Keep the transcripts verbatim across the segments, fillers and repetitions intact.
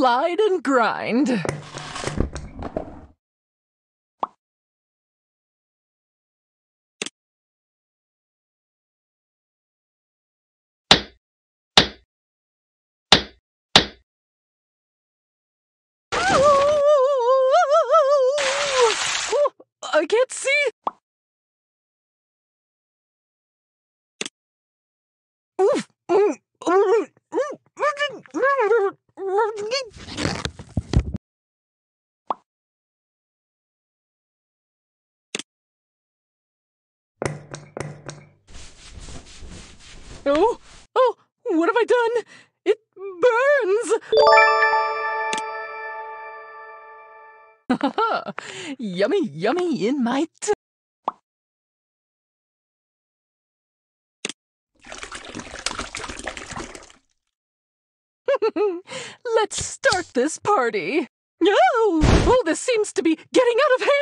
slide and grind. I can't see. Oof. Oh, oh, what have I done? It burns. Yummy, yummy in my t- Let's start this party. No! Oh, oh, this seems to be getting out of hand.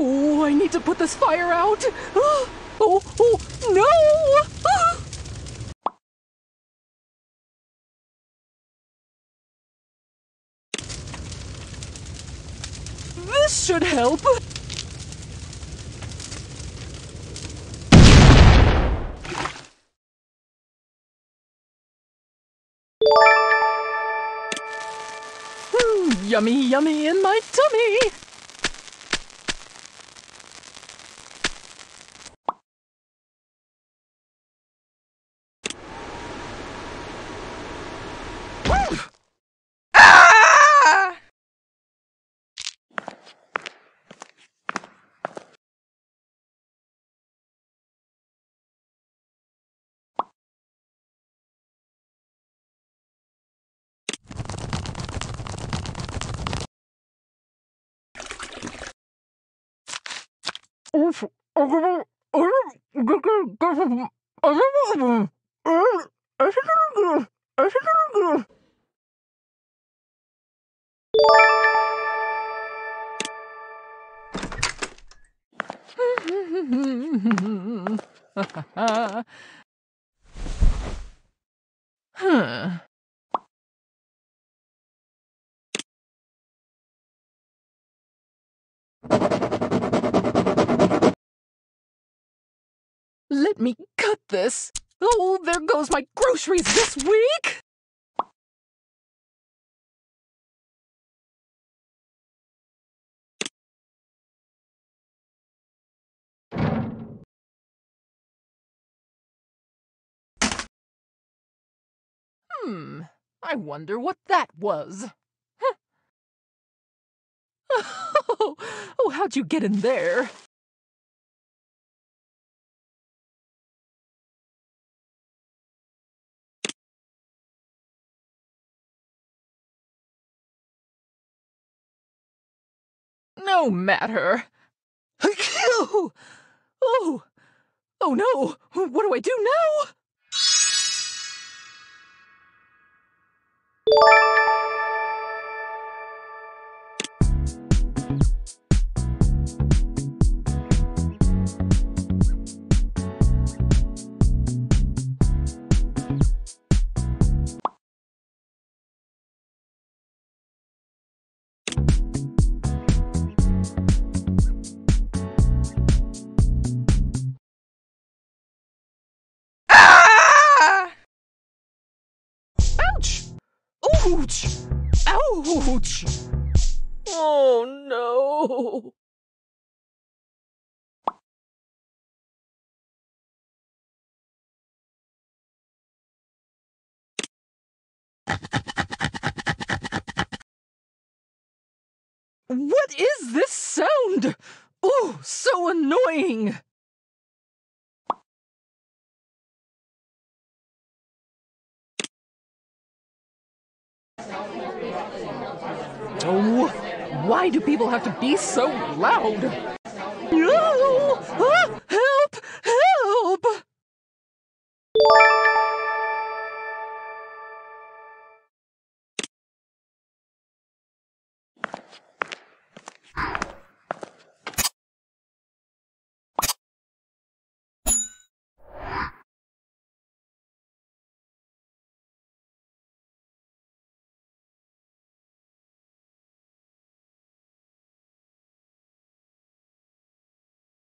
Oh, I need to put this fire out. Oh, oh, oh no! Ah! This should help. Mm, yummy, yummy in my tummy. Oof. Huh. Let me cut this. Oh, there goes my groceries this week! Hmm, I wonder what that was. Huh. Oh, oh, how'd you get in there? No matter. Oh, oh, oh no. What do I do now? Ouch! Ouch! Oh no! What is this sound? Oh, so annoying! Oh, why do people have to be so loud?